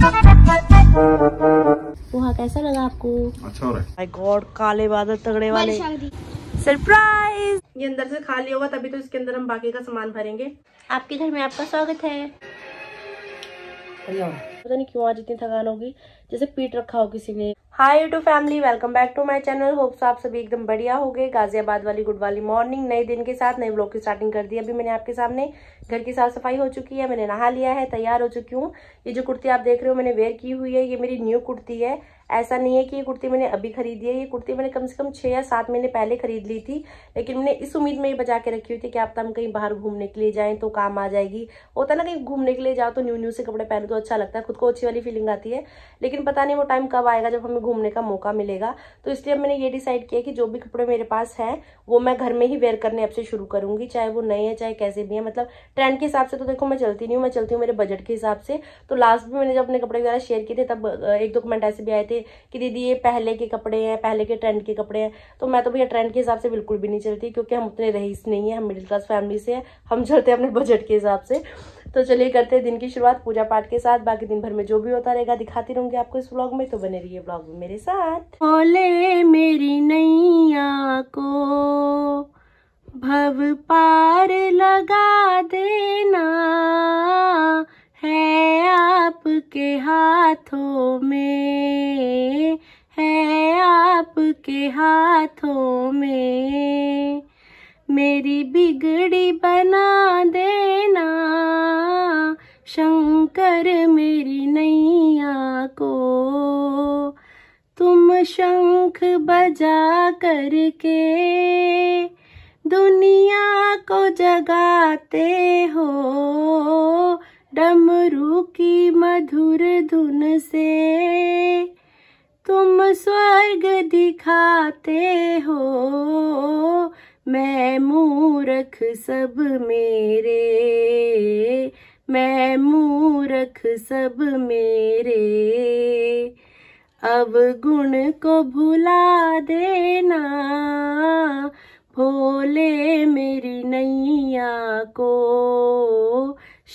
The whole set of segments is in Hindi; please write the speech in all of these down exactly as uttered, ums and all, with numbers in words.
पोहा कैसा लगा आपको? अच्छा हो रहा है। माय गॉड, काले बादल तगड़े वाले। सरप्राइज, ये अंदर से खाली होगा तभी तो इसके अंदर हम बाकी का सामान भरेंगे। आपके घर में आपका स्वागत है। पता नहीं क्यों आज इतनी थकान होगी, जैसे पीट रखा हो किसी ने। Hi YouTube family, welcome back to my channel. Hopes आप सभी एकदम बढ़िया हो गए। गाजियाबाद वाली गुड वाली मॉर्निंग, नए दिन के साथ नए ब्लॉग की स्टार्टिंग कर दी। अभी मैंने आपके सामने घर की साफ सफाई हो चुकी है, मैंने नहा लिया है, तैयार हो चुकी हूँ। ये जो कुर्ती आप देख रहे हो मैंने वेयर की हुई है, ये मेरी न्यू कुर्ती है। ऐसा नहीं है कि ये कुर्ती मैंने अभी खरीदी है, ये कुर्ती मैंने कम से कम छः या सात महीने पहले खरीद ली थी, लेकिन मैंने इस उम्मीद में ये बचा के रखी हुई थी कि आप हम कहीं बाहर घूमने के लिए जाएं तो काम आ जाएगी। होता ना, कहीं घूमने के लिए जाओ तो न्यू न्यू से कपड़े पहनो तो अच्छा लगता है, खुद को अच्छी वाली फीलिंग आती है, लेकिन पता नहीं वो टाइम कब आएगा जब हमें घूमने का मौका मिलेगा। तो इसलिए मैंने ये डिसाइड किया कि जो भी कपड़े मेरे पास हैं वो मैं घर में ही वेयर करने अब से शुरू करूँगी, चाहे वो नए हैं चाहे कैसे भी हैं। मतलब ट्रेंड के हिसाब से तो देखो मैं चलती नहीं हूँ, मैं चलती हूँ मेरे बजट के हिसाब से। तो लास्ट में मैंने जब अपने कपड़े वगैरह शेयर किए थे तब एक दो कमेंट ऐसे भी आए थे कि दीदी ये पहले के कपड़े हैं, पहले के ट्रेंड के कपड़े हैं। तो मैं तो भैया ट्रेंड के हिसाब से बिल्कुल भी नहीं चलती, क्योंकि हम उतने रईस नहीं है, हम मिडिल क्लास फैमिली से हैं, हम चलते हैं अपने बजट के हिसाब से। तो चलिए करते हैं दिन की शुरुआत पूजा पाठ के साथ, बाकी दिन भर में जो भी होता रहेगा दिखाती रहूंगी आपको इस व्लॉग में, तो बने रहिए व्लॉग में मेरे साथ। बोले मेरी नैया को भव पार लगा देना, है आपके हाथों में, है आपके हाथों में, मेरी बिगड़ी बना देना शंकर मेरी नैया को। तुम शंख बजा करके दुनिया को जगाते हो, डमरू की मधुर धुन से तुम स्वर्ग दिखाते हो। मैं मूर्ख सब मेरे, मैं मूर्ख सब मेरे, अवगुण को भुला देना भोले मेरी नैया को,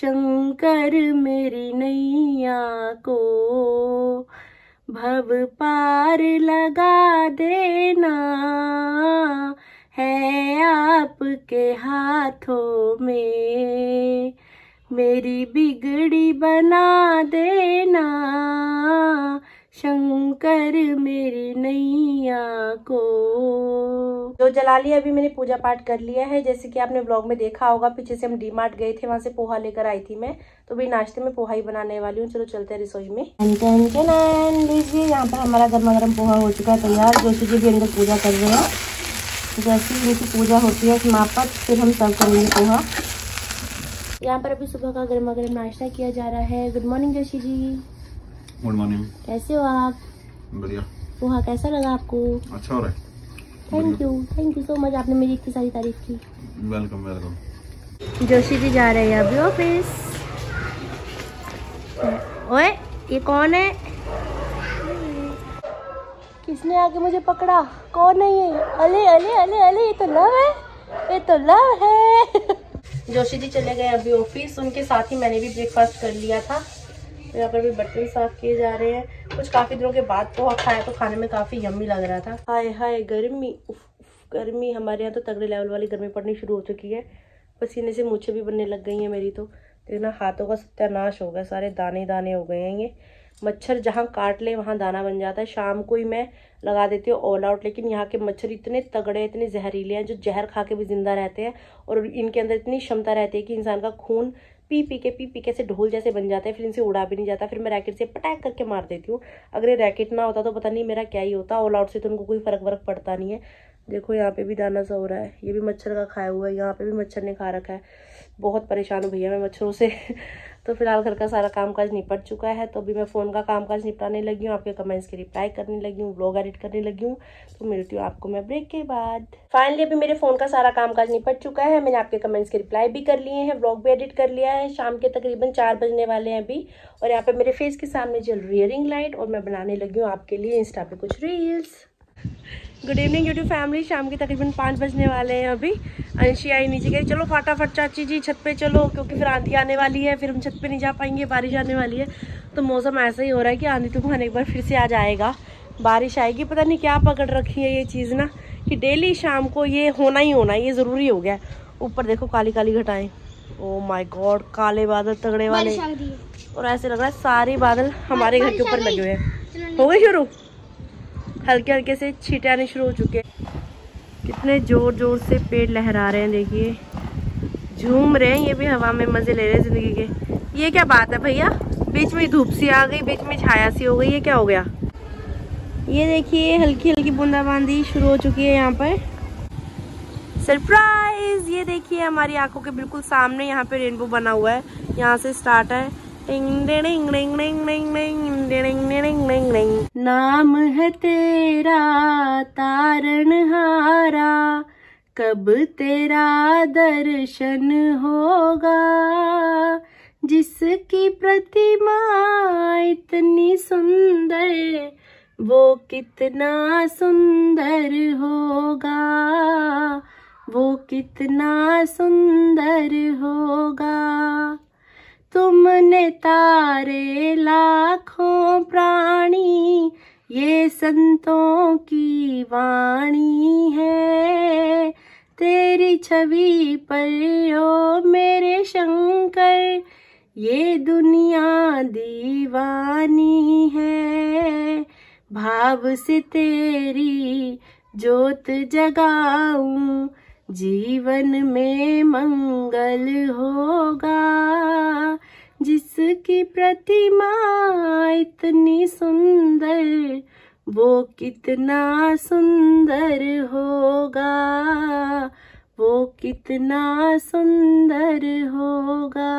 शंकर मेरी नैया को। भव पार लगा देना है आपके हाथों में, मेरी बिगड़ी बना देना शंकर मेरी नैया को। जो जला लिया अभी मैंने पूजा पाठ कर लिया है। जैसे कि आपने व्लॉग में देखा होगा पीछे से हम डी मार्ट गए थे, वहां से पोहा लेकर आई थी मैं, तो भी नाश्ते में पोहा ही बनाने वाली हूँ। चलो चलते हैं रसोई में। लीजिए यहाँ पर हमारा गर्मा गर्म पोहा हो चुका है तैयार। जोशी जी भी अंदर पूजा कर रहे हैं, जैसे ही इनकी पूजा होती है समाप्त फिर हम सर्व करेंगे पोहा। यहाँ पर अभी सुबह का गर्मा गर्म नाश्ता किया जा रहा है। Good morning Joshi ji. Good morning, कैसे हो आप? बढ़िया। पोहा कैसा लगा आपको? अच्छा हो रहा है। Thank you, thank you so much, आपने मेरी इतनी सारी तारीफ की। Welcome welcome. जोशी जी जा रहे हैं अभी ऑफिस। ओए ये कौन है? किसने आके मुझे पकड़ा? कौन है ये? अले अले अले अले, ये तो लव है, ये तो लव है। जोशी जी चले गए अभी ऑफिस, उनके साथ ही मैंने भी ब्रेकफास्ट कर लिया था। यहाँ पर भी बर्तन साफ किए जा रहे हैं। कुछ काफी दिनों के बाद पोहा खाया तो खाने में काफी यम्मी लग रहा था। हाय हाय गर्मी, उफ, उफ, गर्मी। हमारे यहाँ तो तगड़े लेवल वाली गर्मी पड़नी शुरू हो चुकी है। पसीने से मूछें भी बनने लग गई हैं मेरी, तो देखना हाथों का सत्यानाश हो गया, सारे दाने दाने हो गए हैं। ये मच्छर जहाँ काट ले वहाँ दाना बन जाता है। शाम को ही मैं लगा देती हूँ ऑल आउट, लेकिन यहाँ के मच्छर इतने तगड़े, इतने जहरीले हैं, जो जहर खा के भी जिंदा रहते हैं, और इनके अंदर इतनी क्षमता रहती है कि इंसान का खून पी पी के पी पी के से ढोल जैसे बन जाता है, फिर इनसे उड़ा भी नहीं जाता। फिर मैं रैकेट से पटैक करके मार देती हूँ। अगर ये रैकेट ना होता तो पता नहीं मेरा क्या ही होता। ऑल आउट से तो उनको कोई फर्क वर्क पड़ता नहीं है। देखो यहाँ पे भी दाना सा हो रहा है, ये भी मच्छर का खाया हुआ है, यहाँ पे भी मच्छर ने खा रखा है। बहुत परेशान हूँ भैया मैं मच्छरों से। तो फिलहाल घर का सारा कामकाज निपट चुका है, तो अभी मैं फ़ोन का कामकाज निपटाने लगी हूँ, आपके कमेंट्स की रिप्लाई करने लगी हूँ, ब्लॉग एडिट करने लगी हूँ। तो मिलती हूँ आपको मैं ब्रेक के बाद। फाइनली अभी मेरे फ़ोन का सारा कामकाज निपट चुका है, मैंने आपके कमेंट्स के रिप्लाई भी कर लिए हैं, ब्लॉग भी एडिट कर लिया है। शाम के तकरीबन चार बजने वाले हैं अभी, और यहाँ पर मेरे फेस के सामने जल रही है रिंग लाइट, और मैं बनाने लगी हूँ आपके लिए इंस्टा पे कुछ reels. Good evening YouTube family. शाम के तकरीबन पाँच बजने वाले हैं। अभी अंशी आई नीचे गई, चलो फटाफट चाची जी छत पे चलो, क्योंकि फिर आंधी आने वाली है, फिर हम छत पे नहीं जा पाएंगे, बारिश आने वाली है। तो मौसम ऐसा ही हो रहा है कि आंधी तूफान एक बार फिर से आ जाएगा, बारिश आएगी। पता नहीं क्या पकड़ रखी है ये चीज़ ना, कि डेली शाम को ये होना ही होना, ये ज़रूरी हो गया। ऊपर देखो काली काली घटाएँ, ओ माई गॉड, काले बादल तगड़े वाले, और ऐसे लग रहा है सारे बादल हमारे घर के ऊपर लगे हुए हैं। हो गए शुरू, हल्के हल्के से छींटे आने शुरू हो चुके हैं। कितने ज़ोर ज़ोर से पेड़ लहरा रहे हैं, देखिए झूम रहे हैं, ये भी हवा में मज़े ले रहे हैं ज़िंदगी के। ये क्या बात है भैया, बीच में धूप सी आ गई, बीच में छाया सी हो गई, ये क्या हो गया? ये देखिए हल्की हल्की बूंदाबांदी शुरू हो चुकी है यहाँ पर। सरप्राइज़, ये देखिए हमारी आँखों के बिल्कुल सामने यहाँ पर रेनबो बना हुआ है, यहाँ से स्टार्ट है। नाम है तेरा तारणहारा, कब तेरा दर्शन होगा, जिसकी प्रतिमा इतनी सुंदर, वो कितना सुंदर होगा, वो कितना सुंदर होगा। तुमने तारे लाखों प्राणी, ये संतों की वाणी है, तेरी छवि पर ओ मेरे शंकर, ये दुनिया दीवानी है। भाव से तेरी ज्योत जगाऊं, जीवन में मंगल होगा, जिसकी प्रतिमा इतनी सुंदर, वो कितना सुंदर होगा, वो कितना सुंदर होगा।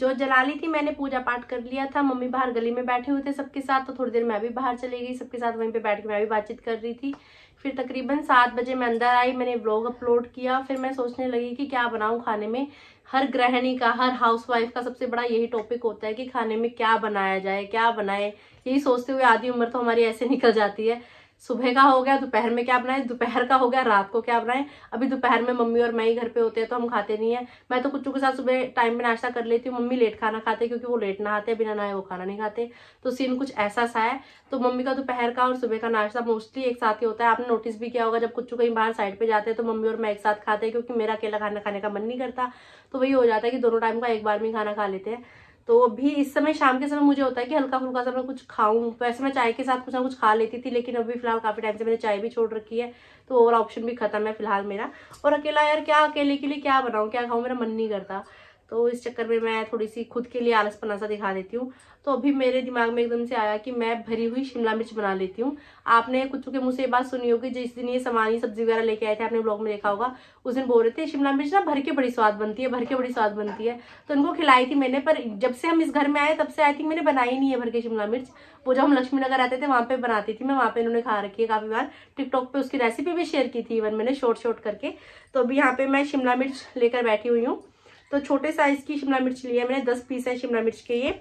जो जलाली थी मैंने पूजा पाठ कर लिया था, मम्मी बाहर गली में बैठे हुए थे सबके साथ, तो थोड़ी देर मैं भी बाहर चली गई सबके साथ, वहीं पे बैठ के मैं भी बातचीत कर रही थी। फिर तकरीबन सात बजे मैं अंदर आई, मैंने व्लॉग अपलोड किया। फिर मैं सोचने लगी कि क्या बनाऊं खाने में, हर गृहिणी का, हर हाउसवाइफ का सबसे बड़ा यही टॉपिक होता है कि खाने में क्या बनाया जाए, क्या बनाए। यही सोचते हुए आधी उम्र तो हमारी ऐसे निकल जाती है। सुबह का हो गया, दोपहर में क्या बनाए, दोपहर का हो गया, रात को क्या बनाए। अभी दोपहर में मम्मी और मैं ही घर पे होते हैं तो हम खाते नहीं है। मैं तो कुच्चू के साथ सुबह टाइम पे नाश्ता कर लेती हूँ, मम्मी लेट खाना खाते हैं क्योंकि वो लेट नहाते हैं, बिना नहाए वो खाना नहीं खाते। तो सीन कुछ ऐसा सा है। तो मम्मी का दोपहर का और सुबह का नाश्ता मोस्टली एक साथ ही होता है। आपने नोटिस भी किया होगा, जब कुच्चू कहीं बाहर साइड पर जाते हैं तो मम्मी और मैं एक साथ खाते हैं, क्योंकि मेरा अकेला खाना खाने का मन नहीं करता। तो वही हो जाता है कि दोनों टाइम का एक बार में खाना खा लेते हैं। तो अभी इस समय शाम के समय मुझे होता है कि हल्का फुल्का सा मैं कुछ खाऊं। वैसे मैं चाय के साथ कुछ ना कुछ खा लेती थी, लेकिन अभी फिलहाल काफ़ी टाइम से मैंने चाय भी छोड़ रखी है, तो ओवर ऑप्शन भी खत्म है फिलहाल मेरा। और अकेला यार, क्या अकेले के लिए क्या बनाऊं, क्या खाऊं, मेरा मन नहीं करता। तो इस चक्कर में मैं थोड़ी सी खुद के लिए आलसपना सा दिखा देती हूँ। तो अभी मेरे दिमाग में एकदम से आया कि मैं भरी हुई शिमला मिर्च बना लेती हूँ। आपने कुछ के मुँह से ये बात सुनी होगी, जिस दिन ये सामानी सब्जी वगैरह लेके आए थे, आपने ब्लॉग में देखा होगा, उस दिन बोल रहे थे शिमला मिर्च ना भर के बड़ी स्वाद बनती है, भर के बड़ी स्वाद बनती है। तो उनको खिलाई थी मैंने, पर जब से हम इस घर में आए तब से आई थिंक मैंने बनाई नहीं है भर के शिमला मिर्च। वो जब हम लक्ष्मी नगर रहते थे वहाँ पर बनाती थी मैं, वहाँ पर इन्होंने खा रखी है काफ़ी बार। टिकटॉक पर उसकी रेसिपी भी शेयर की थी इवन मैंने, शॉर्ट शॉर्ट करके। तो अभी यहाँ पर मैं शिमला मिर्च लेकर बैठी हुई हूँ। तो छोटे साइज की शिमला मिर्च ली है मैंने, दस पीस है शिमला मिर्च के ये।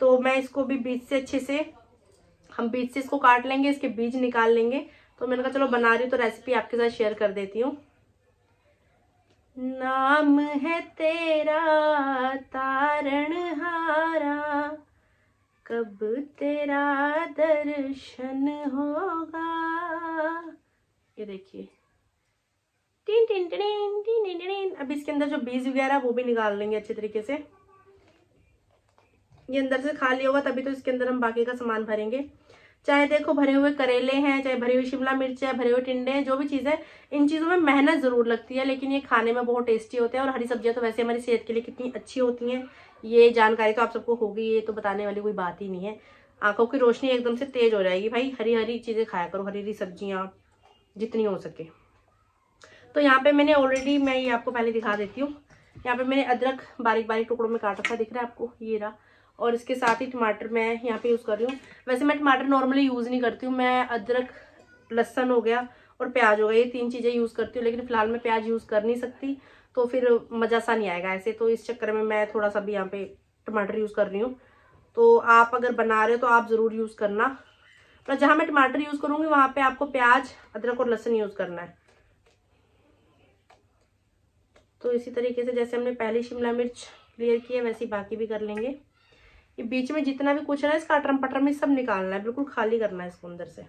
तो मैं इसको भी बीज से अच्छे से, हम बीज से इसको काट लेंगे, इसके बीज निकाल लेंगे। तो मैंने कहा चलो बना रही हूँ तो रेसिपी आपके साथ शेयर कर देती हूँ। नाम है तेरा तारणहारा, कब तेरा दर्शन होगा। ये देखिए टिन टिन टिन टिन टिन। अब इसके अंदर जो बीज वगैरह वो भी निकाल लेंगे अच्छे तरीके से। ये अंदर से खाली होगा तभी तो इसके अंदर हम बाकी का सामान भरेंगे। चाहे देखो भरे हुए करेले हैं, चाहे भरी हुई शिमला मिर्च है, भरे हुए टिंडे हैं, जो भी चीज़ है, इन चीज़ों में मेहनत ज़रूर लगती है, लेकिन ये खाने में बहुत टेस्टी होते हैं। और हरी सब्जियाँ तो वैसे हमारी सेहत के लिए कितनी अच्छी होती हैं, ये जानकारी तो आप सबको होगी, ये तो बताने वाली कोई बात ही नहीं है। आँखों की रोशनी एकदम से तेज हो जाएगी भाई। हरी हरी चीज़ें खाया करो, हरी हरी सब्जियाँ जितनी हो सके। तो यहाँ पे मैंने ऑलरेडी, मैं ये आपको पहले दिखा देती हूँ, यहाँ पे मैंने अदरक बारीक बारीक टुकड़ों में काटा था, दिख रहा है आपको, ये रहा। और इसके साथ ही टमाटर मैं यहाँ पे यूज़ कर रही हूँ। वैसे मैं टमाटर नॉर्मली यूज़ नहीं करती हूँ, मैं अदरक, लहसुन हो गया और प्याज हो गया, ये तीन चीज़ें यूज़ करती हूँ। लेकिन फिलहाल मैं प्याज यूज़ कर नहीं सकती, तो फिर मज़ा सा नहीं आएगा ऐसे। तो इस चक्कर में मैं थोड़ा सा भी यहाँ पे टमाटर यूज़ कर रही हूँ। तो आप अगर बना रहे हो तो आप ज़रूर यूज़ करना। पर जहां मैं टमाटर यूज करूंगी वहां पे आपको प्याज, अदरक और लहसुन यूज करना है। तो इसी तरीके से जैसे हमने पहली शिमला मिर्च क्लियर की है वैसे ही बाकी भी कर लेंगे। ये बीच में जितना भी कुछ है ना इसका अटरम पटरम में सब निकालना है, बिल्कुल खाली करना है इसको अंदर से।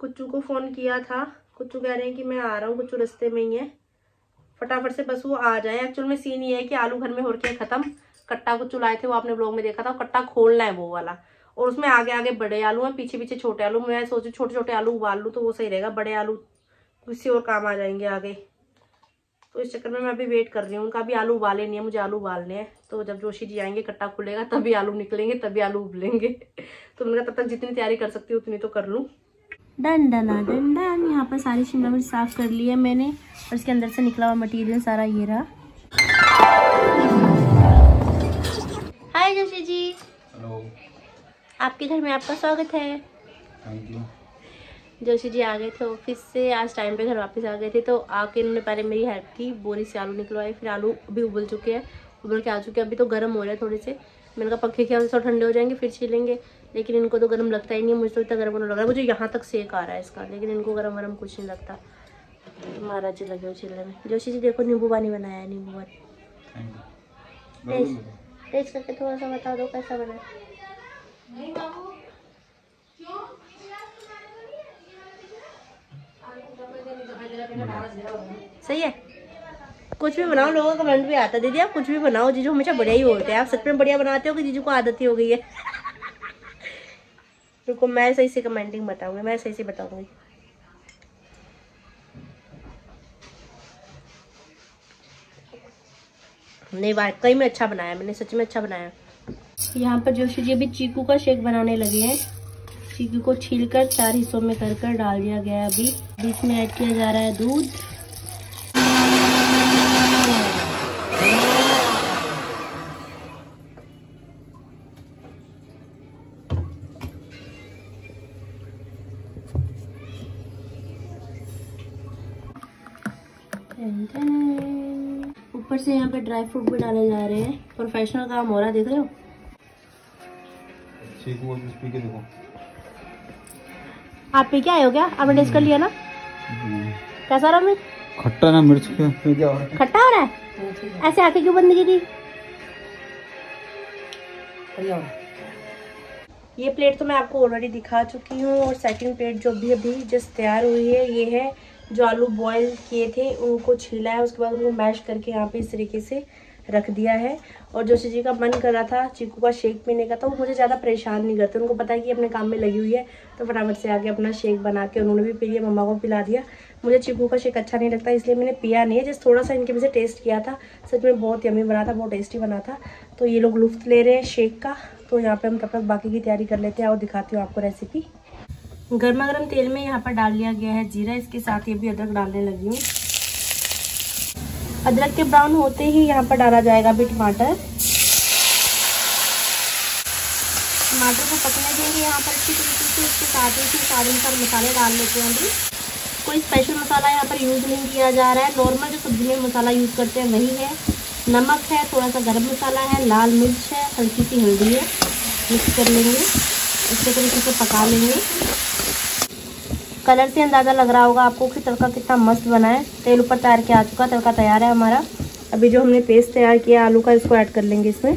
कुच्चू को फोन किया था, कुच्चू कह रहे हैं कि मैं आ रहा हूँ, कुच्चू रस्ते में ही है, फटाफट से बस वो आ जाए। एक्चुअल में सीन ये है कि आलू घर में हो रखे खत्म, कट्टा कुच्चू लाए थे वो आपने ब्लॉग में देखा था, कट्टा खोलना है वो वाला, और उसमें आगे आगे बड़े आलू हैं, पीछे पीछे छोटे आलू। मैं सोचू छोटे छोटे आलू उबाल लूँ तो वो सही रहेगा, बड़े आलू किसी और काम आ जाएंगे आगे। तो इस चक्कर में मैं अभी वेट कर रही हूँ, उनका भी आलू उबाले नहीं है, मुझे आलू उबालने हैं। तो जब जोशी जी आएंगे कट्टा खुलेगा तभी आलू निकलेंगे, तभी आलू उबलेंगे। तो मैंने कहा तब तक जितनी तैयारी कर सकती हूँ उतनी तो कर लूँ। Done done done done. यहाँ पर सारी शिमला मिर्च साफ कर ली है मैंने, और इसके अंदर से निकला हुआ मटेरियल सारा ये रहा। हाय जोशी जी। हेलो। आपके घर में आपका स्वागत है। Thank you. जोशी जी आ गए थे ऑफिस से, आज टाइम पे घर वापस आ गए थे। तो आके इन्होंने पहले मेरी हेल्प की, बोरी से आलू निकलवाए, फिर आलू भी उबल चुके हैं, उबल के आ चुके हैं, अभी तो गर्म हो रहे हैं थोड़े से। मैंने कहा पक्के क्या थोड़ा ठंडे हो जाएंगे फिर छीलेंगे, लेकिन इनको तो गर्म लगता ही नहीं। मुझे तो इतना गर्म होने लग रहा है, मुझे यहाँ तक सेक आ रहा है इसका, लेकिन इनको गर्म वर्म कुछ नहीं लगता। महाराज जी लगे हो छीलने में। जोशी जी देखो नींबू पानी बनाया है, नींबू पानी टेस्ट करके थोड़ा सा बता दो कैसा बनाया। सही है, कुछ भी बनाओ, लोगों का कमेंट भी आता है दीदी आप कुछ भी बनाओ, जीजू हमेशा बढ़िया ही होते हैं। आप सच में बढ़िया बनाते हो कि जीजू को आदत ही हो गई है। रुको मैं सही से कमेंटिंग बताऊंगी, मैं सही से बताऊंगी। नहीं वाकई में अच्छा बनाया मैंने, सच में अच्छा बनाया। यहाँ पर जोशी जी अभी चीकू का शेक बनाने लगे हैं। चीकू को छीलकर चार हिस्सों में कर कर डाल दिया गया है। अभी बीच में ऐड किया जा रहा है दूध। ऊपर से यहाँ पे ड्राई फ्रूट भी डाले जा रहे हैं। प्रोफेशनल काम हो रहा है, देख रहे हो। चीकू पी के देखो। आप पी के आए हो क्या? आपने टेस्ट कर लिया ना? कैसा रहा? मिर्च खट्टा ना, मिर्च क्या खट्टा हो रहा है? ऐसे आके क्यों बंद की थी? ये प्लेट तो मैं आपको ऑलरेडी दिखा चुकी हूँ, और सेकंड प्लेट जो भी अभी जस्ट तैयार हुई है ये है। जो आलू बॉईल किए थे उनको छीला है, उसके बाद उनको मैश करके यहाँ पे इस तरीके से रख दिया है। और जोशी जी का मन कर रहा था चीकू का शेक पीने का, तो वो मुझे ज़्यादा परेशान नहीं करते, उनको पता है कि अपने काम में लगी हुई है। तो फटाफट से आके अपना शेक बना के उन्होंने भी पी लिया, मम्मा को पिला दिया। मुझे चीकू का शेक अच्छा नहीं लगता इसलिए मैंने पिया नहीं है, जस्ट थोड़ा सा इनके पीछे टेस्ट किया था। सच में बहुत यम्मी बना था, बहुत टेस्टी बना था। तो ये लोग लुफ्त ले रहे हैं शेक का, तो यहाँ पर हम तब तक बाकी की तैयारी कर लेते हैं और दिखाती हूँ आपको रेसिपी। गर्मा गर्म तेल में यहाँ पर डाल लिया गया है जीरा, इसके साथ ये भी अदरक डालने लगी हूँ। अदरक के ब्राउन होते ही यहाँ पर डाला जाएगा अभी टमाटर। टमाटर को पकने देंगे यहाँ पर अच्छी तरीके से, इसके साथ ही सारे सब मसाले डाल लेते हैं। अभी कोई स्पेशल मसाला यहाँ पर यूज़ नहीं किया जा रहा है, नॉर्मल जो सब्जी में मसाला यूज़ करते हैं वही है। नमक है, थोड़ा सा गरम मसाला है, लाल मिर्च है, हल्की सी हल्दी है, मिक्स कर लेंगे। अच्छे तरीके से पका लेंगे। कलर से अंदाज़ा लग रहा होगा आपको कि तड़का कितना मस्त बना है। तेल ऊपर तैयार के आ चुका, तड़का तैयार है हमारा। अभी जो हमने पेस्ट तैयार किया आलू का, इसको ऐड कर लेंगे इसमें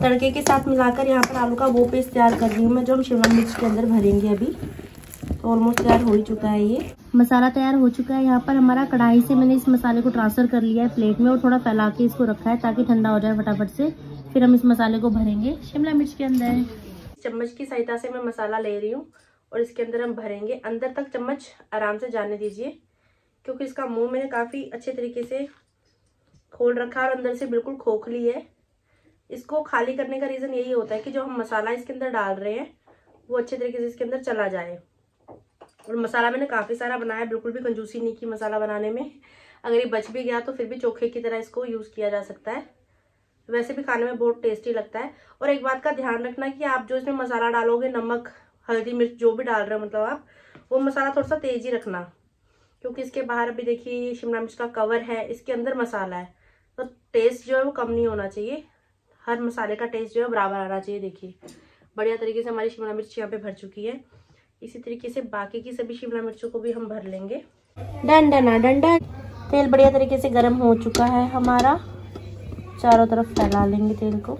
तड़के के साथ मिलाकर। यहाँ पर आलू का वो पेस्ट तैयार कर रही हूँ मैं, जो हम शिमला मिर्च के अंदर भरेंगे। अभी तो ऑलमोस्ट तैयार हो ही चुका है, ये मसाला तैयार हो चुका है। यहाँ पर हमारा कढ़ाई से मैंने इस मसाले को ट्रांसफ़र कर लिया है प्लेट में, और थोड़ा फैला के इसको रखा है ताकि ठंडा हो जाए फटाफट से। फिर हम इस मसाले को भरेंगे शिमला मिर्च के अंदर। चम्मच की सहायता से मैं मसाला ले रही हूँ और इसके अंदर हम भरेंगे। अंदर तक चम्मच आराम से जाने दीजिए, क्योंकि इसका मुंह मैंने काफ़ी अच्छे तरीके से खोल रखा है और अंदर से बिल्कुल खोखली है। इसको खाली करने का रीज़न यही होता है कि जो हम मसाला इसके अंदर डाल रहे हैं वो अच्छे तरीके से इसके अंदर चला जाए। और मसाला मैंने काफ़ी सारा बनाया, बिल्कुल भी कंजूसी नहीं की मसाला बनाने में। अगर ये बच भी गया तो फिर भी चोखे की तरह इसको यूज़ किया जा सकता है, वैसे भी खाने में बहुत टेस्टी लगता है। और एक बात का ध्यान रखना कि आप जो इसमें मसाला डालोगे, नमक, हल्दी, मिर्च जो भी डाल रहे हो, मतलब आप वो मसाला थोड़ा सा तेज ही रखना, क्योंकि इसके बाहर अभी देखिए शिमला मिर्च का कवर है, इसके अंदर मसाला है, तो टेस्ट जो है वो कम नहीं होना चाहिए। हर मसाले का टेस्ट जो है बराबर आना चाहिए। देखिए बढ़िया तरीके से हमारी शिमला मिर्च यहाँ पे भर चुकी है। इसी तरीके से बाकी की सभी शिमला मिर्चों को भी हम भर लेंगे। डंडा ना डंडा। तेल बढ़िया तरीके से गर्म हो चुका है हमारा, चारों तरफ फैला लेंगे तेल को।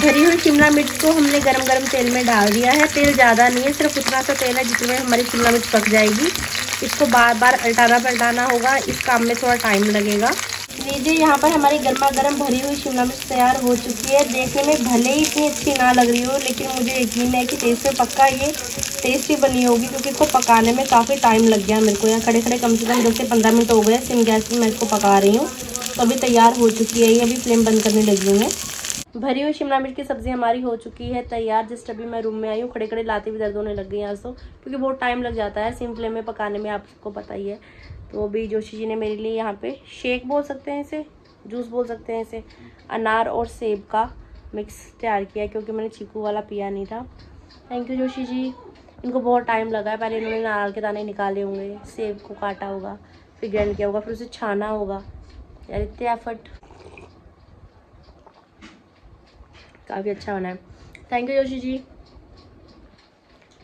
भरी हुई शिमला मिर्च को हमने गरम गरम तेल में डाल दिया है। तेल ज़्यादा नहीं है, सिर्फ उतना सा तेल है जिसमें हमारी शिमला मिर्च पक जाएगी। इसको बार बार अल्टाना पलटाना होगा, इस काम में थोड़ा टाइम लगेगा। लीजिए यहाँ पर हमारी गर्मा गर्म भरी हुई शिमला मिर्च तैयार हो चुकी है। देखने में भले ही इतनी अच्छी ना लग रही हो, लेकिन मुझे यकीन है कि टेस्ट में पक्का ये टेस्टी बनी होगी, क्योंकि इसको पकाने में काफ़ी टाइम लग गया मेरे को। यहाँ खड़े खड़े कम से कम दस से पंद्रह मिनट हो गए। सिम गैस पर मैं इसको पका रही हूँ, तो अभी तैयार हो चुकी है ये। अभी फ्लेम बंद करने लगी हूँ मैं। भरी हुई शिमला मिर्च की सब्ज़ी हमारी हो चुकी है तैयार। जस्ट अभी मैं रूम में आई हूँ, खड़े खड़े लाते भी दर्द होने लग गई हैं आज तो, क्योंकि बहुत टाइम लग जाता है सिम फ्लेम में पकाने में, आपको पता ही है। तो अभी जोशी जी ने मेरे लिए यहाँ पे शेक बोल सकते हैं इसे, जूस बोल सकते हैं इसे, अनार और सेब का मिक्स तैयार किया है, क्योंकि मैंने चीकू वाला पिया नहीं था। Thank you Joshi ji. इनको बहुत टाइम लगा है, पहले इन्होंने अनार के दाने निकाले होंगे, सेब को काटा होगा, फिर ग्राइंड किया होगा, फिर उसे छाना होगा। यार इतने एफर्ट, काफ़ी अच्छा बना है। Thank you Joshi ji.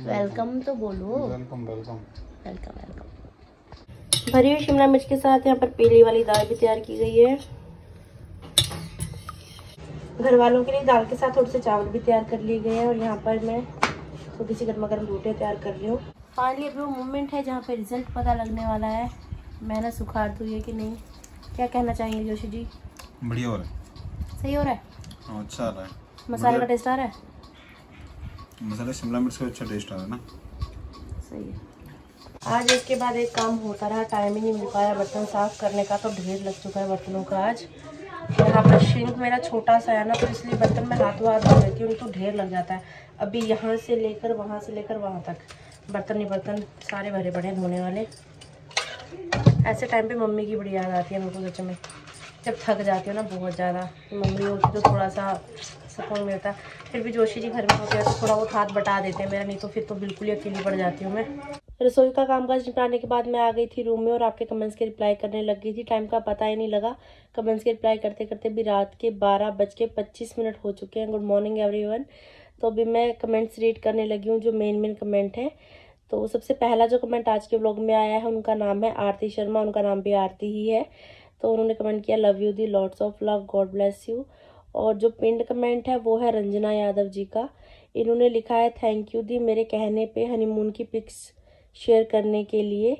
Welcome तो बोलो। Welcome welcome welcome welcome. भरी हुई शिमला मिर्च के साथ यहाँ पर पीली वाली दाल भी तैयार की गई है। घर वालों के लिए दाल के साथ थोड़े से चावल भी तैयार कर लिए गए हैं, और यहाँ पर मैं थोड़ी सी गर्मा गर्म रोटियाँ तैयार कर रही हूँ। फाइनली अभी वो मोमेंट है जहाँ पर रिजल्ट पता लगने वाला है। मैंने सुखाड़ दूँ है कि नहीं, क्या कहना चाहेंगे जोशी जी? बढ़िया हो रहा है, सही हो रहा है, अच्छा आ रहा है। मसाले का टेस्ट आ रहा है, मसाले शिमला मिर्च का अच्छा टेस्ट आ रहा है ना, सही है। आज इसके बाद एक काम होता रहा, टाइम ही नहीं मिल पाया बर्तन साफ़ करने का, तो ढेर लग चुका है बर्तनों का। आज यहाँ पर सिंक मेरा छोटा सा है ना, तो इसलिए बर्तन में हाथों हाथ धो लेती हूँ, तो ढेर लग जाता है। अभी यहाँ से लेकर वहाँ से लेकर वहाँ तक बर्तन ही बर्तन सारे भरे पड़े धोने वाले। ऐसे टाइम पर मम्मी की बड़ी याद आती है मेरे को सच में, जब थक जाती हूँ ना बहुत ज़्यादा, मम्मी होती तो थोड़ा सा सुकून मिलता। फिर भी जोशी जी घर में होते हैं तो थोड़ा वो हाथ बटा देते हैं मेरा, नहीं तो फिर तो बिल्कुल ही अकेली पड़ जाती हूँ मैं। रसोई का कामकाज निपटाने के बाद मैं आ गई थी रूम में, और आपके कमेंट्स के रिप्लाई करने लग गई थी। टाइम का पता ही नहीं लगा, कमेंट्स के रिप्लाई करते करते भी रात के बारह बज के पच्चीस मिनट हो चुके हैं। Good morning everyone. तो अभी मैं कमेंट्स रीड करने लगी हूँ, जो मेन मेन कमेंट हैं। तो सबसे पहला जो कमेंट आज के व्लॉग में आया है उनका नाम है आरती शर्मा, उनका नाम भी आरती ही है। तो उन्होंने कमेंट किया लव यू दी, lots of love, God bless you. और जो पिंड कमेंट है वो है रंजना यादव जी का। इन्होंने लिखा है थैंक यू दी मेरे कहने पे हनीमून की पिक्स शेयर करने के लिए,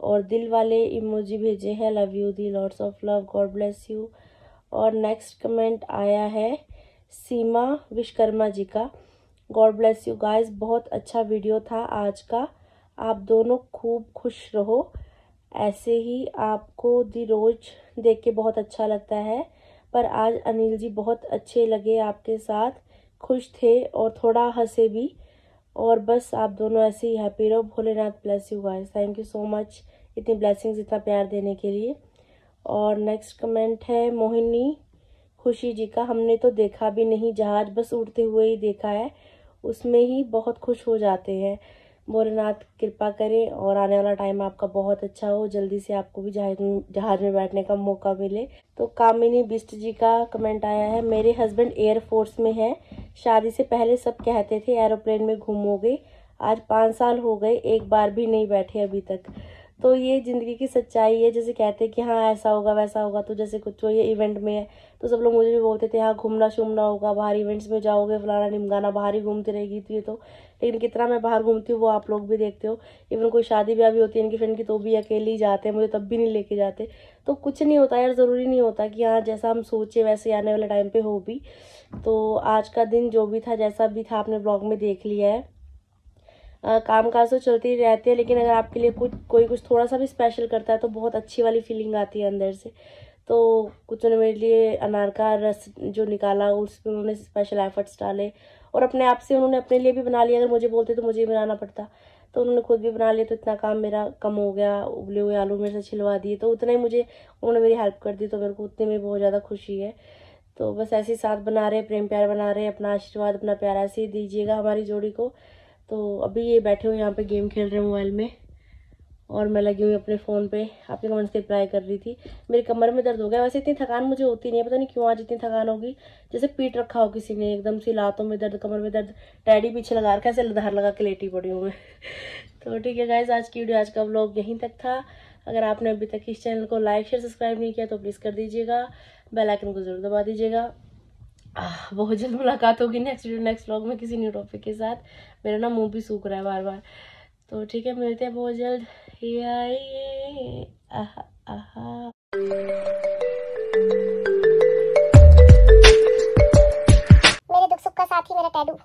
और दिल वाले इमोजी भेजे हैं लव यू दी, lots of love, God bless you. और नेक्स्ट कमेंट आया है सीमा विश्वकर्मा जी का, गॉड ब्लेस यू गाइस, बहुत अच्छा वीडियो था आज का, आप दोनों खूब खुश रहो, ऐसे ही आपको दी रोज देख के बहुत अच्छा लगता है, पर आज अनिल जी बहुत अच्छे लगे आपके साथ, खुश थे और थोड़ा हंसे भी, और बस आप दोनों ऐसे ही हैप्पी रहो, Bholenath bless you guys. Thank you so much इतनी ब्लेसिंग्स, इतना प्यार देने के लिए। और नेक्स्ट कमेंट है मोहिनी खुशी जी का, हमने तो देखा भी नहीं जहाज, बस उड़ते हुए ही देखा है, उसमें ही बहुत खुश हो जाते हैं। भोलेनाथ कृपा करें और आने वाला टाइम आपका बहुत अच्छा हो, जल्दी से आपको भी जहाज में जहाज में बैठने का मौका मिले। तो कामिनी बिस्ट जी का कमेंट आया है, मेरे हस्बैंड एयरफोर्स में हैं, शादी से पहले सब कहते थे एरोप्लेन में घूमोगे, आज पाँच साल हो गए एक बार भी नहीं बैठे अभी तक। तो ये ज़िंदगी की सच्चाई है, जैसे कहते हैं कि हाँ ऐसा होगा वैसा होगा, तो जैसे कुछ ये इवेंट में है तो सब लोग मुझे भी बोलते थे हाँ घूमना शूमना होगा, बाहर इवेंट्स में जाओगे फलाना निमगाना, बाहर ही घूमती रहेगी तो ये तो। लेकिन कितना मैं बाहर घूमती हूँ वो आप लोग भी देखते हो। इवन कोई शादी ब्याह भी होती है इनकी फ्रेंड की तो भी अकेले ही जाते हैं, मुझे तब भी नहीं लेके जाते। तो कुछ नहीं होता यार, ज़रूरी नहीं होता कि हाँ जैसा हम सोचे वैसे आने वाले टाइम पर हो भी। तो आज का दिन जो भी था जैसा भी था आपने ब्लॉग में देख लिया है। काम काज तो चलती ही रहती है, लेकिन अगर आपके लिए कुछ कोई कुछ थोड़ा सा भी स्पेशल करता है तो बहुत अच्छी वाली फीलिंग आती है अंदर से। तो कुछ ने मेरे लिए अनार का रस जो निकाला उसमें उन्होंने स्पेशल एफर्ट्स डाले, और अपने आप से उन्होंने अपने लिए भी बना लिया। अगर मुझे बोलते तो मुझे भी बनाना पड़ता, तो उन्होंने खुद भी बना लिया, तो इतना काम मेरा कम हो गया। उबले हुए आलू मेरे से छिलवा दिए, तो उतना ही मुझे उन्होंने मेरी हेल्प कर दी, तो मेरे को उतने में बहुत ज़्यादा खुशी है। तो बस ऐसे ही साथ बना रहे, प्रेम प्यार बना रहे, अपना आशीर्वाद अपना प्यार ऐसे ही दीजिएगा हमारी जोड़ी को। तो अभी ये बैठे हुए यहाँ पे गेम खेल रहे हैं मोबाइल में, और मैं लगी हुई अपने फ़ोन पे आपके कमेंट्स के रिप्लाई कर रही थी। मेरे कमर में दर्द हो गया। वैसे इतनी थकान मुझे होती नहीं है, पता नहीं क्यों आज इतनी थकान होगी, जैसे पीट रखा हो किसी ने एकदम से, लातों में दर्द, कमर में दर्द, टैडी पीछे लगा रखा, ऐसे धार लगा के लेटी पड़ी हूँ मैं। तो ठीक है गाइज, आज की वीडियो, आज का व्लॉग यहीं तक था। अगर आपने अभी तक इस चैनल को लाइक शेयर सब्सक्राइब नहीं किया तो प्लीज़ कर दीजिएगा, बेल आइकन को जरूर दबा दीजिएगा। बहुत जल्द मुलाकात होगी नेक्स्ट वीडियो नेक्स्ट व्लॉग में किसी न्यू टॉपिक के साथ। मेरा ना मुँह भी सूख रहा है बार बार। तो ठीक है, मिलते हैं बहुत जल्द। ये आइए आहा आहा मेरे दुख सुख का साथी मेरा टैडू।